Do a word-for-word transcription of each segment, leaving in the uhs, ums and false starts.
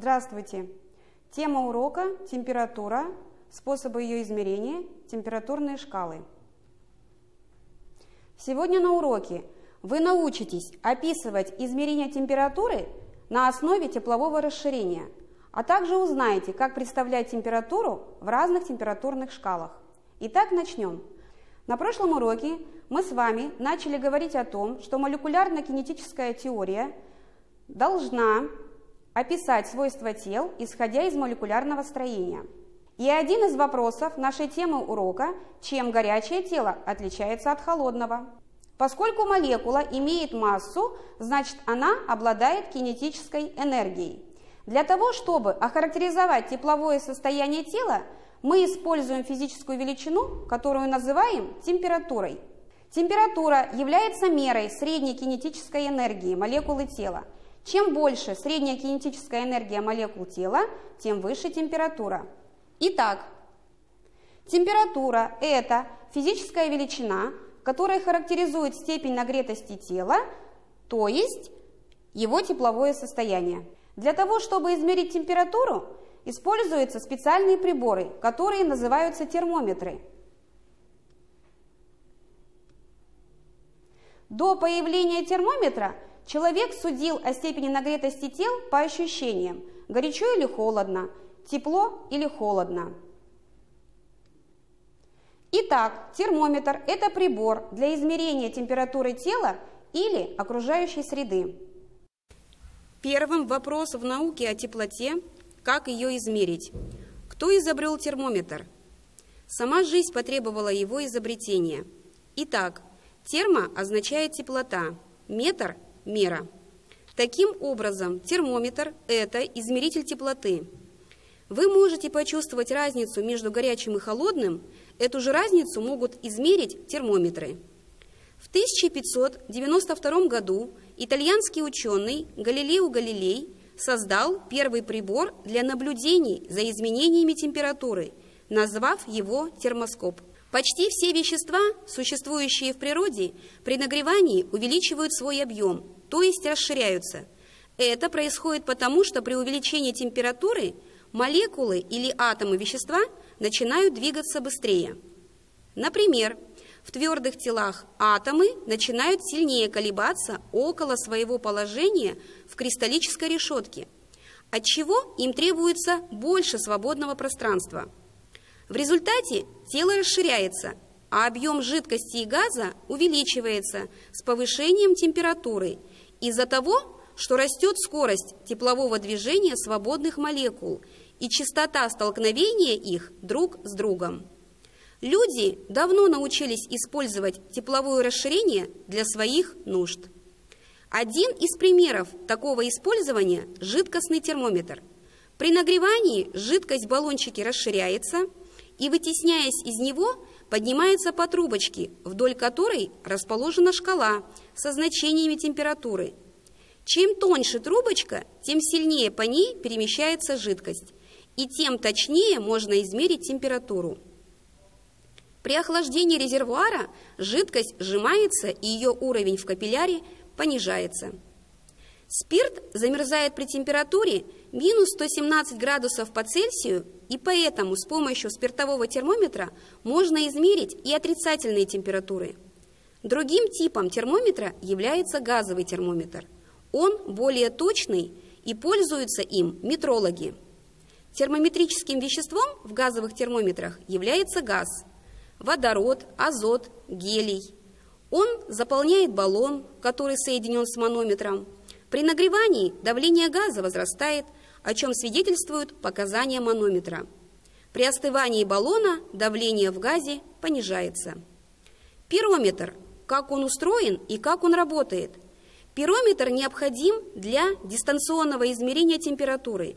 Здравствуйте! Тема урока – температура, способы ее измерения, температурные шкалы. Сегодня на уроке вы научитесь описывать измерение температуры на основе теплового расширения, а также узнаете, как представлять температуру в разных температурных шкалах. Итак, начнем. На прошлом уроке мы с вами начали говорить о том, что молекулярно-кинетическая теория должна описать свойства тел, исходя из молекулярного строения. И один из вопросов нашей темы урока – чем горячее тело отличается от холодного? Поскольку молекула имеет массу, значит она обладает кинетической энергией. Для того, чтобы охарактеризовать тепловое состояние тела, мы используем физическую величину, которую называем температурой. Температура является мерой средней кинетической энергии молекулы тела. Чем больше средняя кинетическая энергия молекул тела, тем выше температура. Итак, температура – это физическая величина, которая характеризует степень нагретости тела, то есть его тепловое состояние. Для того, чтобы измерить температуру, используются специальные приборы, которые называются термометры. До появления термометра человек судил о степени нагретости тел по ощущениям – горячо или холодно, тепло или холодно. Итак, термометр – это прибор для измерения температуры тела или окружающей среды. Первым вопрос в науке о теплоте – как ее измерить? Кто изобрел термометр? Сама жизнь потребовала его изобретения. Итак, термо означает теплота, метр – мера. Таким образом, термометр – это измеритель теплоты. Вы можете почувствовать разницу между горячим и холодным, эту же разницу могут измерить термометры. В тысяча пятьсот девяносто втором году итальянский ученый Галилео Галилей создал первый прибор для наблюдений за изменениями температуры, назвав его термоскоп. Почти все вещества, существующие в природе, при нагревании увеличивают свой объем, то есть расширяются. Это происходит потому, что при увеличении температуры молекулы или атомы вещества начинают двигаться быстрее. Например, в твердых телах атомы начинают сильнее колебаться около своего положения в кристаллической решетке, отчего им требуется больше свободного пространства. В результате тело расширяется, а объем жидкости и газа увеличивается с повышением температуры из-за того, что растет скорость теплового движения свободных молекул и частота столкновения их друг с другом. Люди давно научились использовать тепловое расширение для своих нужд. Один из примеров такого использования – жидкостный термометр. При нагревании жидкость в баллончике расширяется, и, вытесняясь из него, поднимается по трубочке, вдоль которой расположена шкала со значениями температуры. Чем тоньше трубочка, тем сильнее по ней перемещается жидкость, и тем точнее можно измерить температуру. При охлаждении резервуара жидкость сжимается, и ее уровень в капилляре понижается. Спирт замерзает при температуре минус сто семнадцать градусов по Цельсию, и поэтому с помощью спиртового термометра можно измерить и отрицательные температуры. Другим типом термометра является газовый термометр. Он более точный и пользуются им метрологи. Термометрическим веществом в газовых термометрах является газ – водород, азот, гелий. Он заполняет баллон, который соединен с манометром. При нагревании давление газа возрастает, о чем свидетельствуют показания манометра. При остывании баллона давление в газе понижается. Пирометр. Как он устроен и как он работает? Пирометр необходим для дистанционного измерения температуры.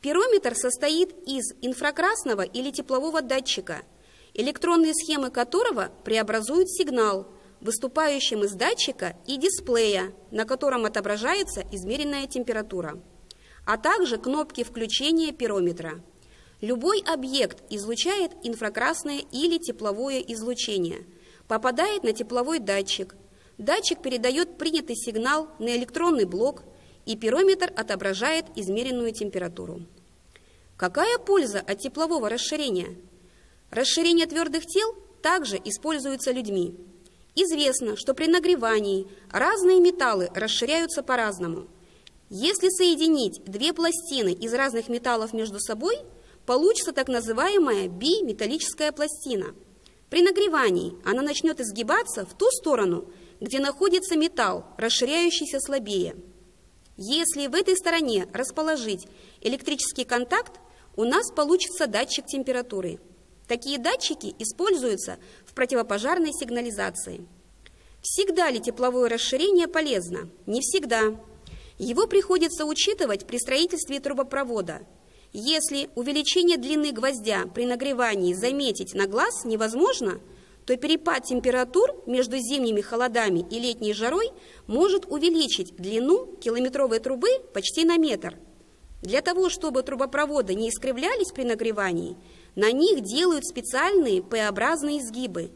Пирометр состоит из инфракрасного или теплового датчика, электронные схемы которого преобразуют сигнал, выступающим из датчика и дисплея, на котором отображается измеренная температура, а также кнопки включения пирометра. Любой объект излучает инфракрасное или тепловое излучение, попадает на тепловой датчик. Датчик передает принятый сигнал на электронный блок, и пирометр отображает измеренную температуру. Какая польза от теплового расширения? Расширение твердых тел также используется людьми. Известно, что при нагревании разные металлы расширяются по-разному. Если соединить две пластины из разных металлов между собой, получится так называемая биметаллическая пластина. При нагревании она начнет изгибаться в ту сторону, где находится металл, расширяющийся слабее. Если в этой стороне расположить электрический контакт, у нас получится датчик температуры. Такие датчики используются в противопожарной сигнализации. Всегда ли тепловое расширение полезно? Не всегда. Его приходится учитывать при строительстве трубопровода. Если увеличение длины гвоздя при нагревании заметить на глаз невозможно, то перепад температур между зимними холодами и летней жарой может увеличить длину километровой трубы почти на метр. Для того, чтобы трубопроводы не искривлялись при нагревании, на них делают специальные П-образные изгибы.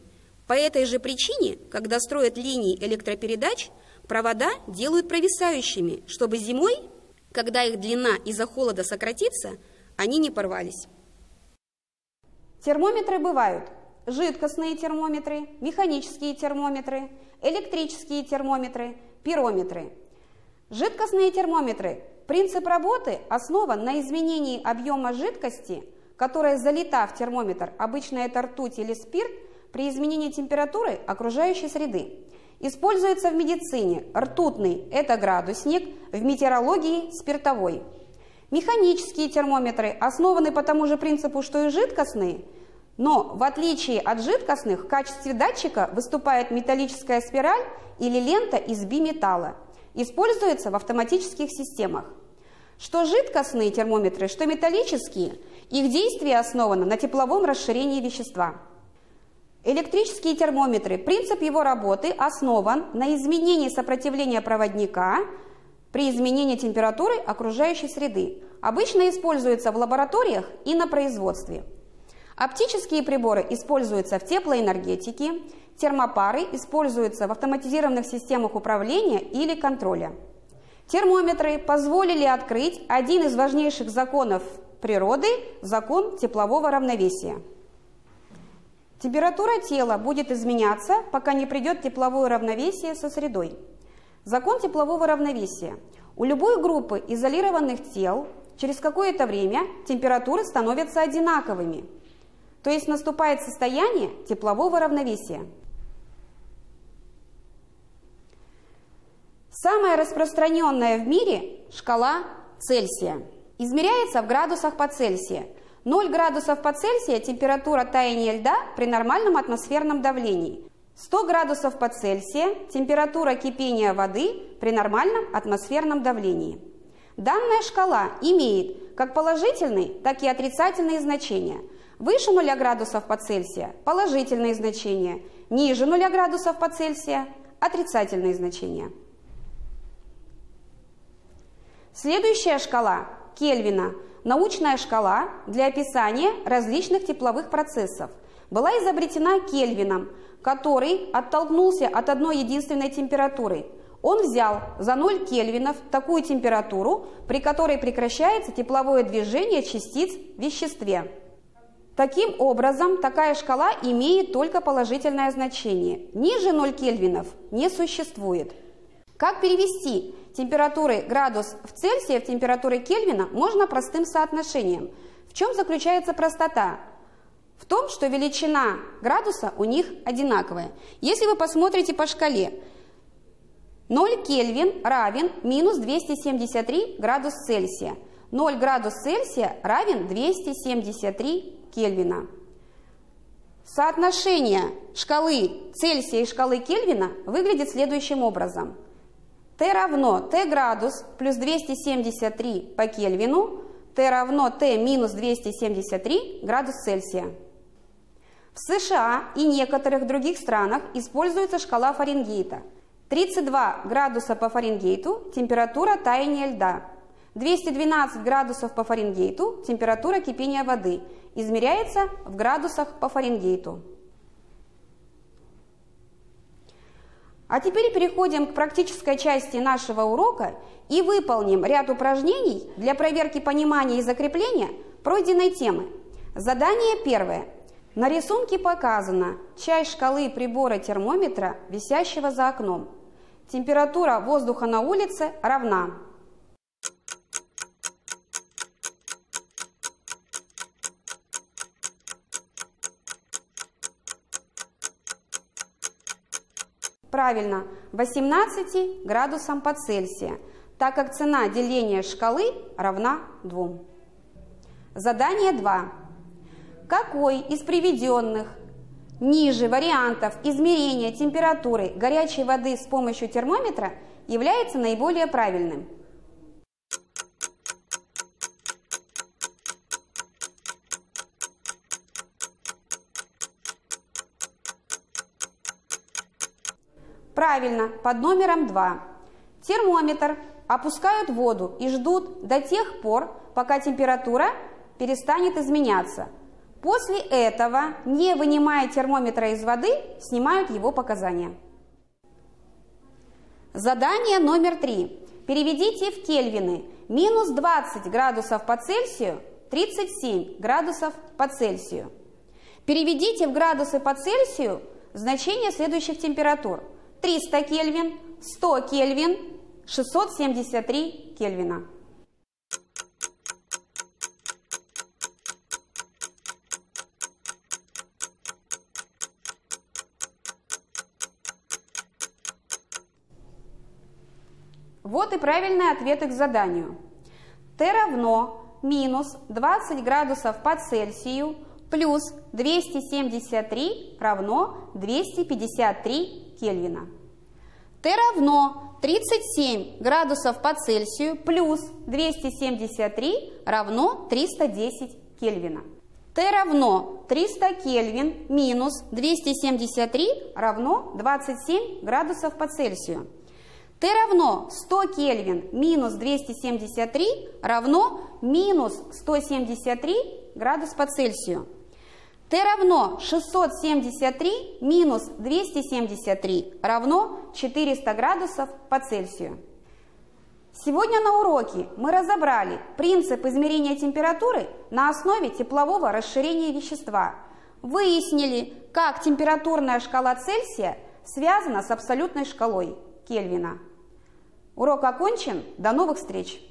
По этой же причине, когда строят линии электропередач, провода делают провисающими, чтобы зимой, когда их длина из-за холода сократится, они не порвались. Термометры бывают: жидкостные термометры, механические термометры, электрические термометры, пирометры. Жидкостные термометры. Принцип работы основан на изменении объема жидкости, которая залита в термометр, обычно это ртуть или спирт, при изменении температуры окружающей среды. Используется в медицине: ртутный – это градусник, в метеорологии – спиртовой. Механические термометры основаны по тому же принципу, что и жидкостные, но в отличие от жидкостных в качестве датчика выступает металлическая спираль или лента из биметалла. Используется в автоматических системах. Что жидкостные термометры, что металлические, их действие основано на тепловом расширении вещества. Электрические термометры. Принцип его работы основан на изменении сопротивления проводника при изменении температуры окружающей среды. Обычно используется в лабораториях и на производстве. Оптические приборы используются в теплоэнергетике, термопары используются в автоматизированных системах управления или контроля. Термометры позволили открыть один из важнейших законов природы – закон теплового равновесия. Температура тела будет изменяться, пока не придет тепловое равновесие со средой. Закон теплового равновесия. У любой группы изолированных тел через какое-то время температуры становятся одинаковыми. То есть наступает состояние теплового равновесия. Самая распространенная в мире шкала Цельсия. Измеряется в градусах по Цельсию. ноль градусов по Цельсию – температура таяния льда при нормальном атмосферном давлении. сто градусов по Цельсию – температура кипения воды при нормальном атмосферном давлении. Данная шкала имеет как положительные, так и отрицательные значения. Выше нуля градусов по Цельсию – положительные значения, ниже нуля градусов по Цельсию – отрицательные значения. Следующая шкала Кельвина – научная шкала для описания различных тепловых процессов. Была изобретена Кельвином, который оттолкнулся от одной единственной температуры. Он взял за ноль кельвинов такую температуру, при которой прекращается тепловое движение частиц в веществе. Таким образом, такая шкала имеет только положительное значение. Ниже ноль кельвинов не существует. Как перевести температуры градус в Цельсия в температуры Кельвина можно простым соотношением. В чем заключается простота? В том, что величина градуса у них одинаковая. Если вы посмотрите по шкале, ноль Кельвин равен минус двести семьдесят три градус Цельсия. ноль градус Цельсия равен двести семьдесят три Кельвина. Соотношение шкалы Цельсия и шкалы Кельвина выглядит следующим образом. Т равно Т градус плюс двести семьдесят три по Кельвину, Т равно Т минус двести семьдесят три градус Цельсия. В США и некоторых других странах используется шкала Фаренгейта. тридцать два градуса по Фаренгейту – температура таяния льда. двести двенадцать градусов по Фаренгейту – температура кипения воды. Измеряется в градусах по Фаренгейту. А теперь переходим к практической части нашего урока и выполним ряд упражнений для проверки понимания и закрепления пройденной темы. Задание первое. На рисунке показана часть шкалы прибора термометра, висящего за окном. Температура воздуха на улице равна. Правильно, восемнадцати градусам по Цельсию, так как цена деления шкалы равна двум. Задание два. Какой из приведенных ниже вариантов измерения температуры горячей воды с помощью термометра является наиболее правильным? Правильно, под номером два. Термометр опускают в воду и ждут до тех пор, пока температура перестанет изменяться. После этого, не вынимая термометра из воды, снимают его показания. Задание номер три. Переведите в кельвины минус двадцать градусов по Цельсию, тридцать семь градусов по Цельсию. Переведите в градусы по Цельсию значение следующих температур. триста Кельвин, сто Кельвин, шестьсот семьдесят три Кельвина. Вот и правильный ответ к заданию. Т равно минус двадцать градусов по Цельсию плюс двести семьдесят три равно двести пятьдесят три Кельвина. Т равно тридцать семь градусов по Цельсию плюс двести семьдесят три равно триста десять Кельвина. Т равно триста Кельвин минус двести семьдесят три равно двадцать семь градусов по Цельсию. Т равно сто Кельвин минус двести семьдесят три равно минус сто семьдесят три градус по Цельсию. Т равно шестьсот семьдесят три минус двести семьдесят три равно четыреста градусов по Цельсию. Сегодня на уроке мы разобрали принцип измерения температуры на основе теплового расширения вещества. Выяснили, как температурная шкала Цельсия связана с абсолютной шкалой Кельвина. Урок окончен. До новых встреч!